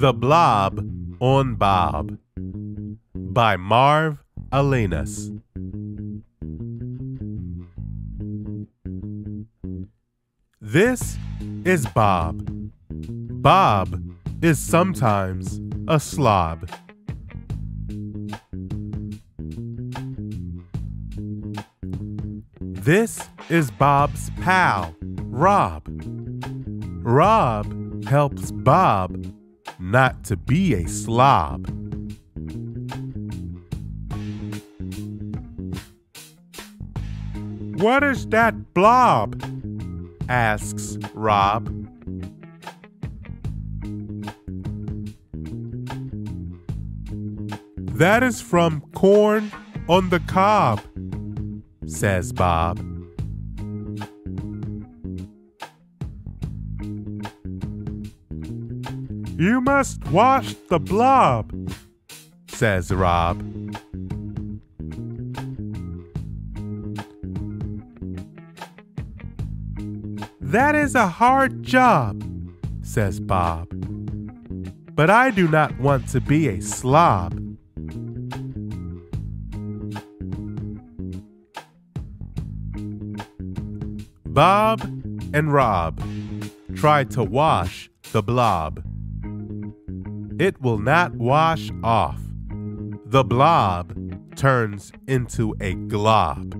The Blob on Bob by Marv Alinas. This is Bob. Bob is sometimes a slob. This is Bob's pal, Rob. Rob helps Bob not to be a slob. "What is that blob?" asks Rob. "That is from corn on the cob," says Bob. "You must wash the blob," says Rob. "That is a hard job," says Bob, "but I do not want to be a slob." Bob and Rob try to wash the blob. It will not wash off. The blob turns into a glob.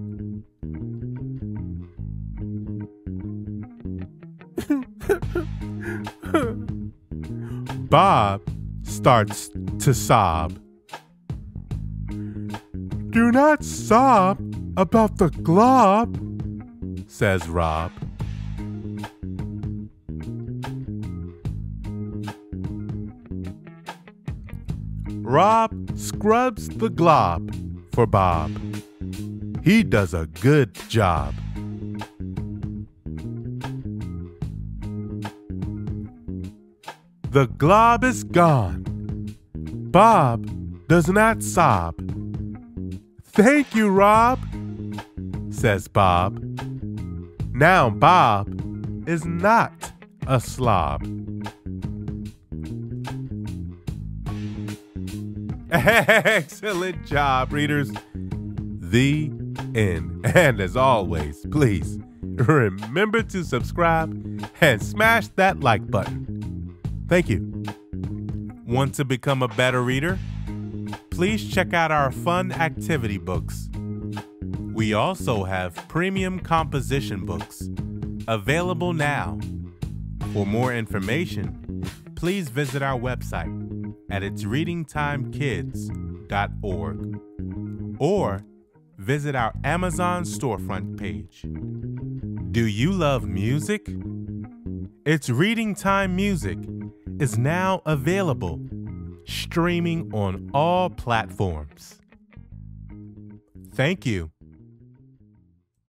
Bob starts to sob. "Do not sob about the glob," says Rob. Rob scrubs the glob for Bob. He does a good job. The glob is gone. Bob does not sob. "Thank you, Rob," says Bob. Now Bob is not a slob. Excellent job, readers. The end. And as always, please remember to subscribe and smash that like button. Thank you. Want to become a better reader? Please check out our fun activity books. We also have premium composition books available now. For more information, please visit our website at itsreadingtimekids.org or visit our Amazon storefront page. Do you love music? It's Reading Time Music is now available, streaming on all platforms. Thank you.